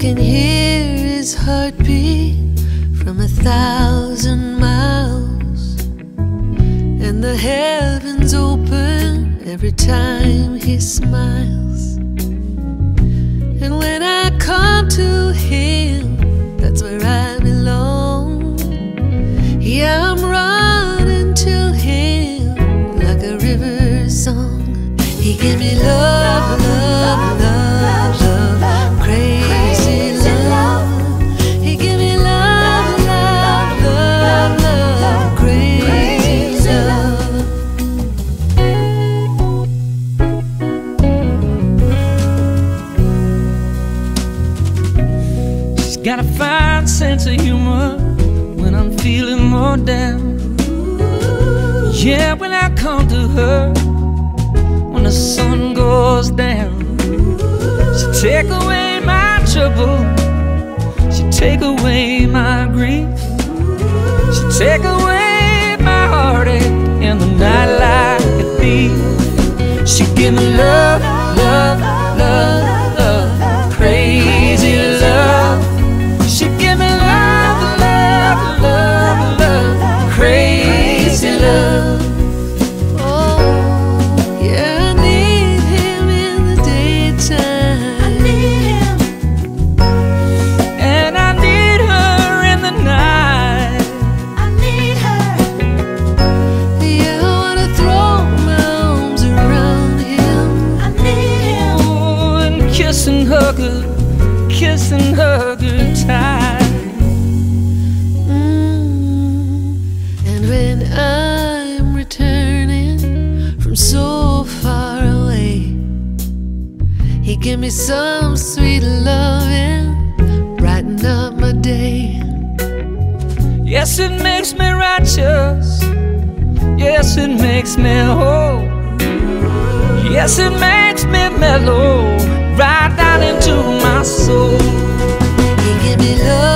can hear his heartbeat from 1,000 miles, and the heavens open every time he smiles. And when I come to him, that's where I belong. Yeah, I'm running to him like a river song. He gave me love, love, love, love, love, crazy love. He gave me love, love, love, love, love, crazy love. She's got a fine sense of humor when I'm feeling more down. Yeah, when I come to her, when the sun goes down, she take away my trouble, she take away my grief, she take away my heartache in the night like a thief. She give me love, love, love, love, crazy love. She give me love, love, love, love, crazy love. Oh, yeah, I need him in the daytime, I need him. And I need her in the night, I need her. Yeah, I wanna throw my arms around him, I need him. Oh, and kiss and hug her, kiss and hug her tight. And when I'm returning from so far away, he give me some sweet loving, brighten up my day. Yes, it makes me righteous. Yes, it makes me whole. Yes, it makes me mellow, right down into my soul. He give me love.